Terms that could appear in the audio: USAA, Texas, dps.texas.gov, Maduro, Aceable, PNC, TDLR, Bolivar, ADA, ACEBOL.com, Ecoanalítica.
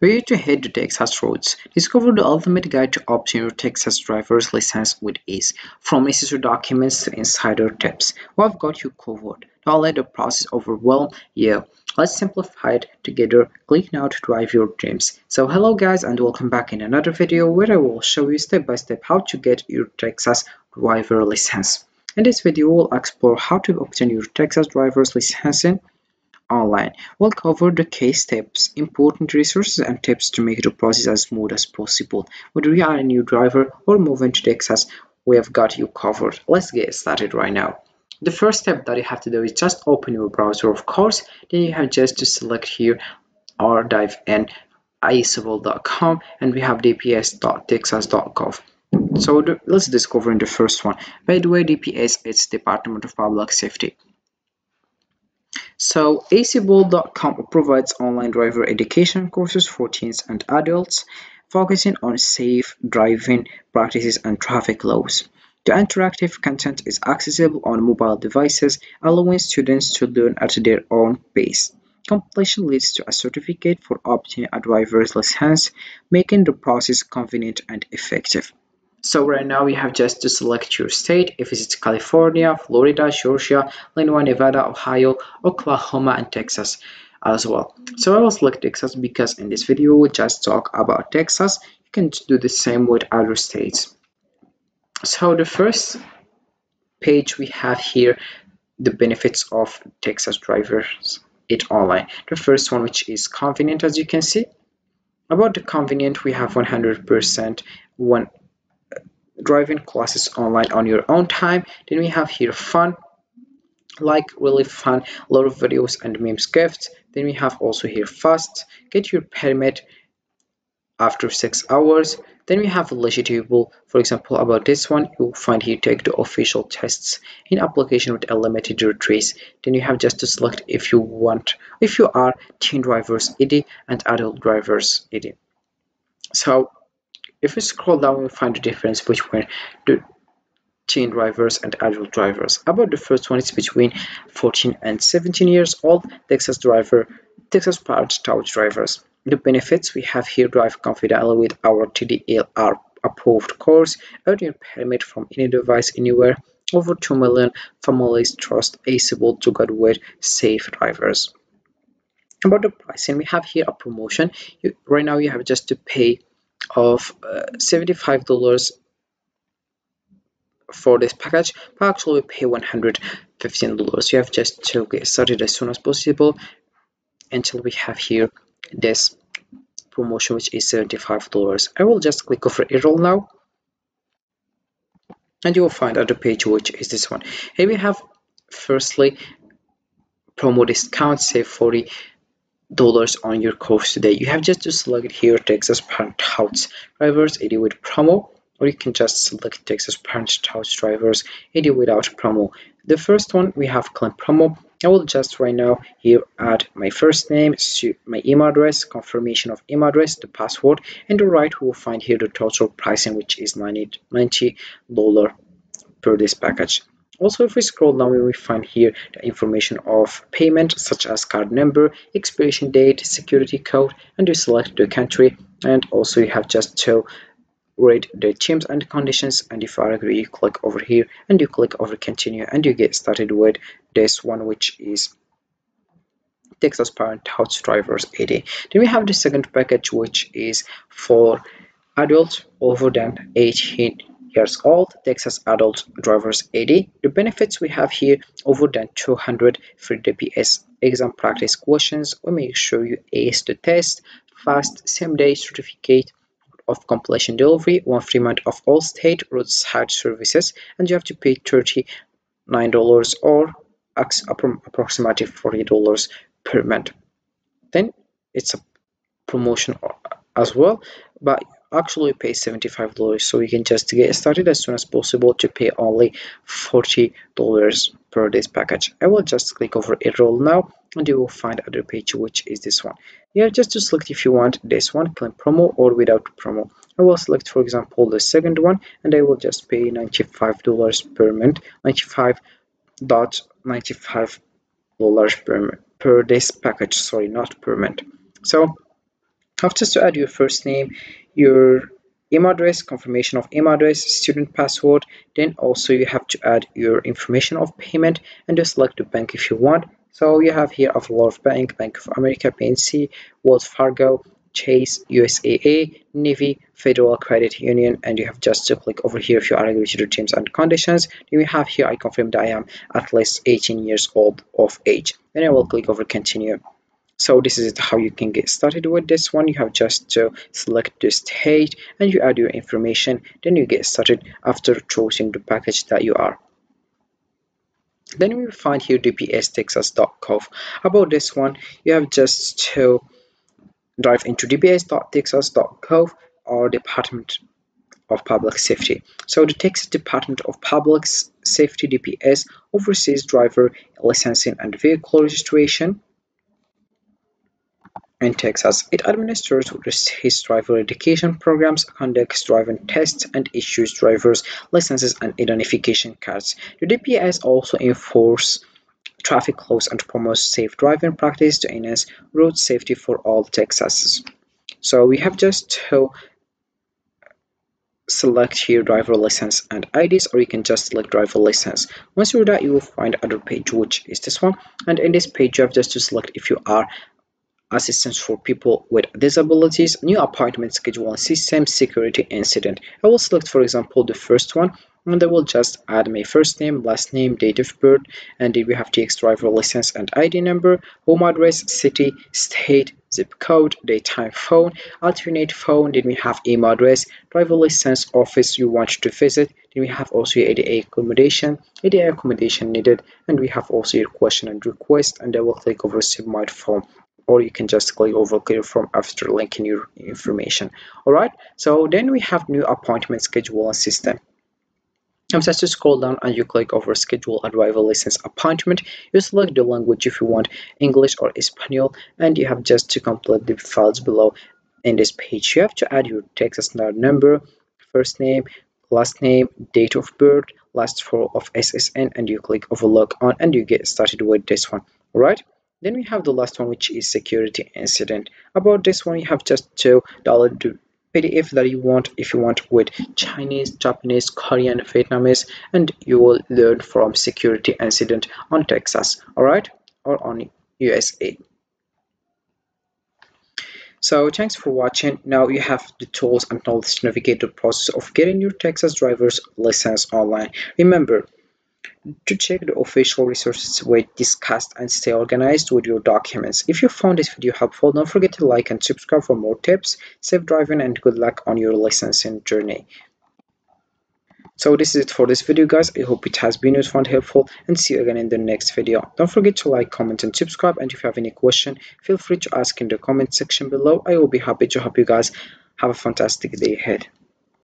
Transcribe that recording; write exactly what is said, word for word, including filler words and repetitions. Where to head to Texas roads? Discover the ultimate guide to obtain your Texas driver's license with ease. From necessary documents to insider tips, we've got you covered. Don't let the process overwhelm you. Let's simplify it together. Click now to drive your dreams. So hello guys, and welcome back in another video where I will show you step by step how to get your Texas driver license. In this video, we'll explore how to obtain your Texas driver's license online. We'll cover the key steps, important resources, and tips to make the process as smooth as possible. Whether you are a new driver or moving to Texas, we have got you covered. Let's get started right now. The first step that you have to do is just open your browser, of course. Then you have just to select here or dive in Aceable dot com, and we have d p s dot texas dot gov. So the, let's discover in the first one. By the way, D P S, it's Department of Public Safety. So A C E B O L dot com provides online driver education courses for teens and adults, focusing on safe driving practices and traffic laws. The interactive content is accessible on mobile devices, allowing students to learn at their own pace. Completion leads to a certificate for obtaining a driver's license, making the process convenient and effective. So right now you have just to select your state. If it's California, Florida, Georgia, Illinois, Nevada, Ohio, Oklahoma, and Texas as well. So I will select Texas because in this video we just talk about Texas. You can do the same with other states. So the first page we have here, the benefits of Texas drivers it online. The first one, which is convenient, as you can see. About the convenient, we have one hundred percent one driving classes online on your own time. Then we have here fun, like really fun, a lot of videos and memes, gifts. Then we have also here fast, get your permit after six hours. Then we have eligible, for example, about this one you'll find here, take the official tests in application with a limited retreats. Then you have just to select if you want, if you are teen drivers E D and adult drivers E D. So if we scroll down, we'll find the difference between the teen drivers and adult drivers. About the first one, it's between fourteen and seventeen years old, Texas driver, Texas powered touch drivers. The benefits we have here, drive confidently with our T D L R approved course, earn your permit from any device anywhere, over two million families trust Aceable to graduate safe drivers. About the pricing, we have here a promotion. You, right now you have just to pay of uh, seventy-five dollars for this package, but actually we pay one hundred fifteen dollars. You have just to get started as soon as possible until we have here this promotion, which is seventy-five dollars. I will just click over enroll now, and you will find other page, which is this one. Here we have firstly promo discount, say forty dollars on your course today. You have just to select here Texas Parent Touts Drivers E D with promo, or you can just select Texas Parent Touts Drivers E D without promo. The first one we have claim promo. I will just right now here add my first name, my email address, confirmation of email address, the password, and the right we will find here the total pricing, which is ninety dollars per this package. Also, if we scroll down, we will find here the information of payment, such as card number, expiration date, security code, and you select the country. And also you have just to read the terms and conditions, and if I agree, you click over here and you click over continue, and you get started with this one, which is Texas Parent Touts Drivers A D A. Then we have the second package, which is for adults over than eighteen years old, Texas Adult Drivers A D. The benefits we have here, over than two hundred free D P S exam practice questions. We make sure you ace the test, fast same day certificate of completion delivery, one free month of all state roadside services, and you have to pay thirty-nine dollars or approximately forty dollars per month. Then it's a promotion as well, but actually pay seventy-five dollars, so you can just get started as soon as possible to pay only forty dollars per this package. I will just click over enroll now, and you will find other page, which is this one. You have just to select if you want this one, claim promo or without promo. I will select, for example, the second one, and I will just pay ninety-five dollars per month, ninety-five dollars per, per this package, sorry, not per month. So After to add your first name, your email address, confirmation of email address, student password, then also you have to add your information of payment and just select the bank if you want. So you have here Love Bank, Bank of America, P N C, Wells Fargo, Chase, U S A A, Navy, Federal Credit Union, and you have just to click over here if you are agree to the terms and conditions. Then we have here I confirm that I am at least eighteen years old of age. Then I will click over continue. So this is how you can get started with this one. You have just to select the state and you add your information. Then you get started after choosing the package that you are. Then we find here D P S dot texas dot gov. About this one, you have just to drive into D P S dot texas dot gov or Department of Public Safety. So the Texas Department of Public Safety D P S oversees driver licensing and vehicle registration in Texas. It administers the state's driver education programs, conducts driving tests, and issues drivers licenses and identification cards. The D P S also enforces traffic laws and promotes safe driving practice to enhance road safety for all Texans. So we have just to select here driver license and I Ds, or you can just select driver license. Once you do that, you will find other page, which is this one, and in this page you have just to select if you are assistance for people with disabilities, new appointment scheduling system, security incident. I will select, for example, the first one, and I will just add my first name, last name, date of birth, and then we have T X driver license and I D number, home address, city, state, zip code, daytime phone, alternate phone. Then we have email address, driver license office you want to visit. Then we have also your A D A accommodation, A D A accommodation needed, and we have also your question and request. And I will click over submit form, or you can just click over clear form after linking your information. All right, so then we have new appointment scheduling system. I'm just to scroll down and you click over schedule a driver license appointment. You select the language if you want English or Espanol, and you have just to complete the fields below. In this page, you have to add your Texas number, first name, last name, date of birth, last four of S S N, and you click over log on and you get started with this one. All right. Then we have the last one, which is security incident. About this one, you have just to download the P D F that you want, if you want with Chinese, Japanese, Korean, Vietnamese, and you will learn from security incident on Texas, all right, or on U S A. So thanks for watching. Now you have the tools and knowledge to navigate the process of getting your Texas driver's license online. Remember to check the official resources we discussed and stay organized with your documents. If you found this video helpful, don't forget to like and subscribe for more tips. Safe driving and good luck on your licensing journey. So this is it for this video, guys. I hope it has been useful and helpful, and see you again in the next video. Don't forget to like, comment, and subscribe, and if you have any question, feel free to ask in the comment section below. I will be happy to help you guys. Have a fantastic day ahead.